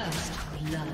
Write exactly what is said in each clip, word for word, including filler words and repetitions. First blood.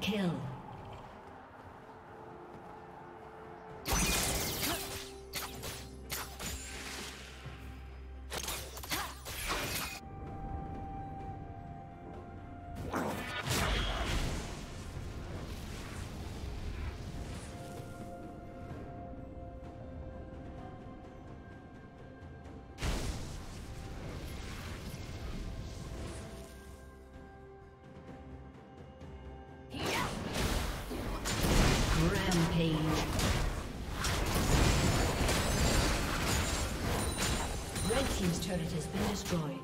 kill. Red team's turret has been destroyed.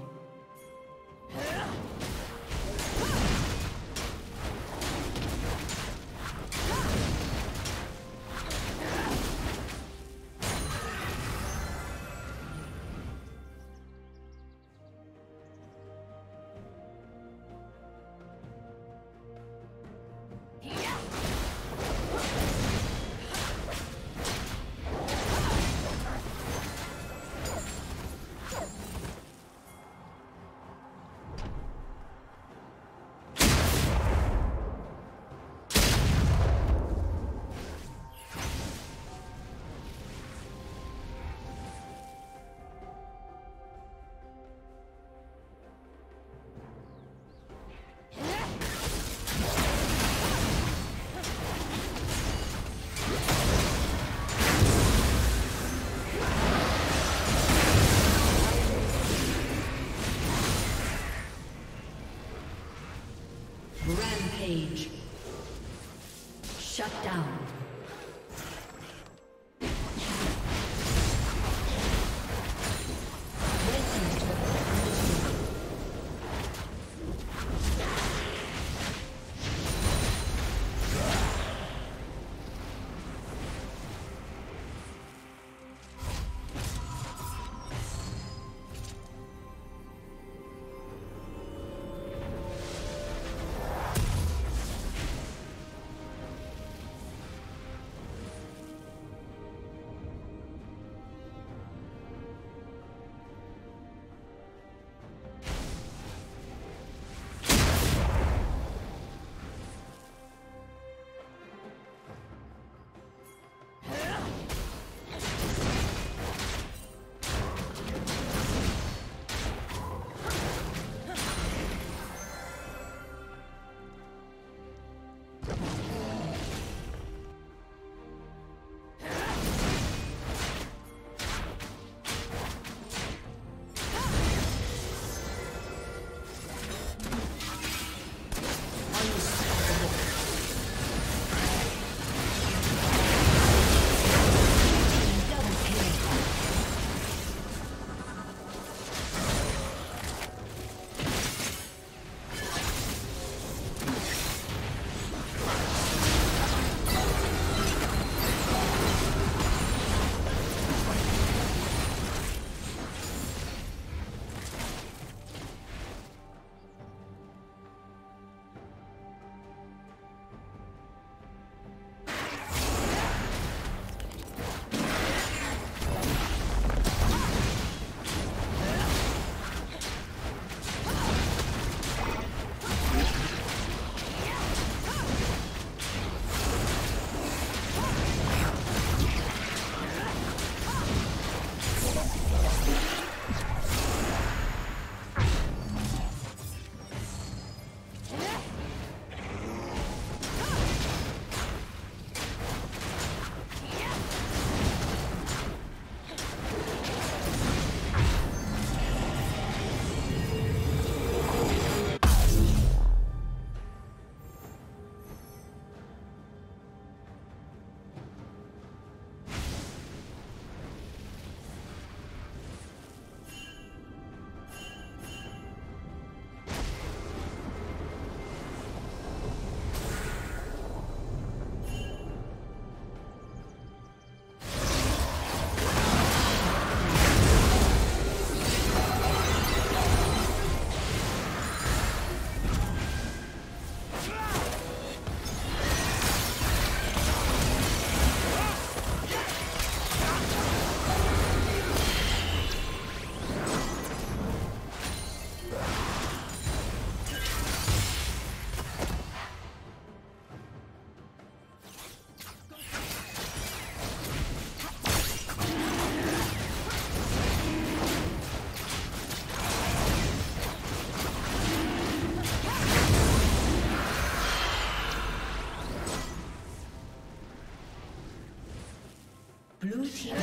Blue team slain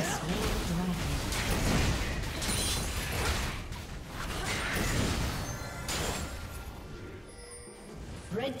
dragon. Red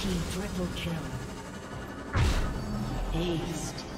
Team triple kill. Aced.